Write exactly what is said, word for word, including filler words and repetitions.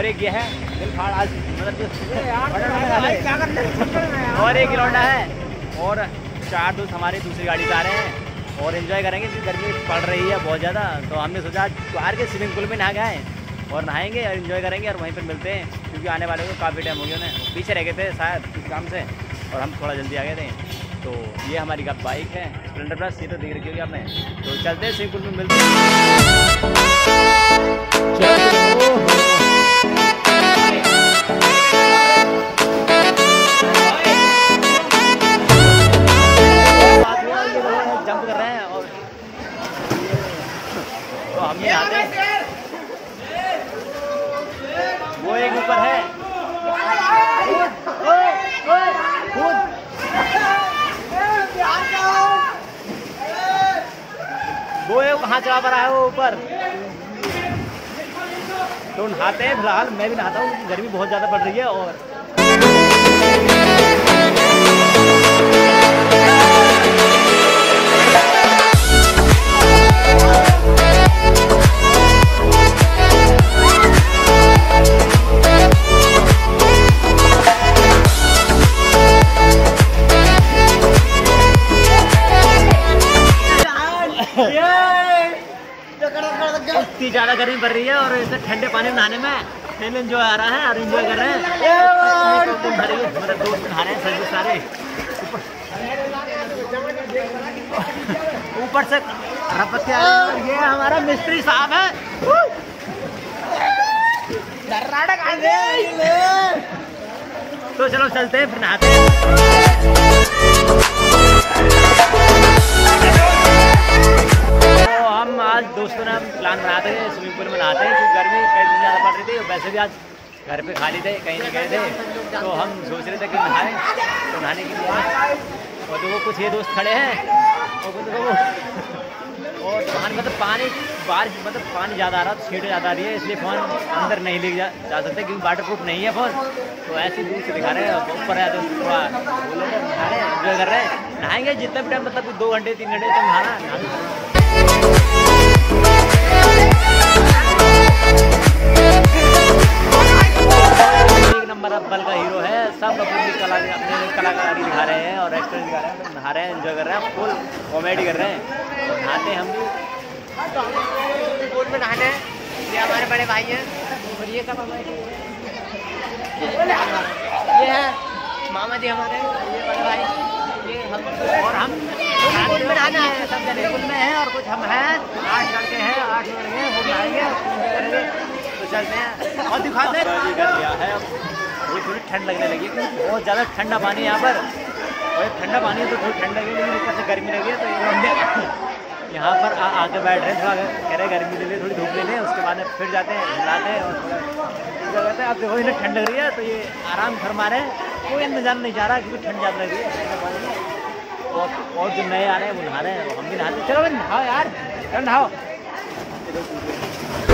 और एक ये है आज मतलब और एक लौटा है और चार दोस्त हमारे दूसरी गाड़ी से आ रहे हैं और एंजॉय करेंगे क्योंकि गर्मी पड़ रही है बहुत ज़्यादा। तो हमने सोचा आज बाहर के स्विमिंग पूल में नहा गए और नहाएंगे और एंजॉय करेंगे और वहीं पर मिलते हैं क्योंकि आने वाले को काफ़ी टाइम हो गया उन्हें, पीछे रह गए थे शायद इस काम से और हम थोड़ा जल्दी आ गए थे। तो ये हमारी का बाइक है स्प्लेंडर प्लस, ये तो देख रखी होगी आपने। तो चलते हैं स्विमिंग पूल में मिलते हैं। चला पर आया वो ऊपर तो नहाते हैं। फिलहाल मैं भी नहाता हूँ, गर्मी बहुत ज्यादा पड़ रही है। और इतनी ज्यादा गर्मी पड़ रही है और इसे ठंडे पानी में नहाने में एंजॉय आ रहा है और एंजॉय कर रहे हैं। मेरे दोस्त नहा रहे हैं सारे, ऊपर से खरपत्ते आ रहे हैं और ये हमारा मिस्त्री साहब है। तो चलो चलते हैं फिर नहाते हैं। तो हम आज दोस्तों ने हम प्लान बनाते हैं स्विमिंग पूल में नहाते हैं क्योंकि गर्मी कई दिन ज़्यादा पड़ रही थी और वैसे भी आज घर पे खाली थे, कहीं ना कहीं थे। तो हम सोच रहे थे कि नहाएं, तो नहाने के लिए और तो वो कुछ ये दोस्त खड़े हैं और कुछ तो वो और पानी मतलब पानी बारिश मतलब पानी ज़्यादा आ रहा है, छींटे ज़्यादा आ रही है, इसलिए फ़ोन अंदर नहीं ले जा सकते क्योंकि वाटर प्रूफ नहीं है फ़ोन। तो ऐसे दूर से दिखा रहे हैं ऊपर है तो थोड़ा वो लोग नहा रहे हैं, एंजॉय कर रहे हैं, नहाएंगे जितना भी टाइम मतलब दो घंटे तीन घंटे तक नहाना। एक नंबर अब्बल का हीरो है, सब अपनी कला अपने कलाकारी दिखा रहे हैं और एक्टर दिखा रहे हैं, नहा रहे हैं, एंजॉय कर रहे हैं, फुल कॉमेडी कर रहे हैं। नहाते हैं हम भी पूल में नहाने हैं, ये हमारे बड़े भाई हैं और ये सब हमारे ये है मामा जी हमारे, ये बड़े भाई ये हम और हम पूल में नहाना है, सब जने पूल में है और कुछ हम हैं, आठ लड़के हैं, आठ लड़के हैं, वो नहाएंगे। तो चलते हैं और दिखाते हैं कर लिया है। ये थोड़ी ठंड लगने लगी, बहुत ज़्यादा ठंडा पानी है यहाँ पर और ठंडा पानी है तो थोड़ी ठंड लगी, लेकिन ऊपर से गर्मी लगी है। तो हमने यहाँ पर आके बैठ रहे हैं, थोड़ा कह रहे गर्मी ले लें, थोड़ी धूप ले लें, उसके बाद फिर जाते हैं नहाते हैं और थोड़ा कहते हैं। आप देखो इन्हें ठंड लग रही है तो ये आराम फरमा रहे हैं, कोई इंतजार नहीं जा रहा क्योंकि ठंड ज़्यादा लगी है। और और जो नए आ रहे हैं वो नहा रहे हैं, हम भी नहाते हैं। चलो भाई नहाओ यार, चलो नहाओ।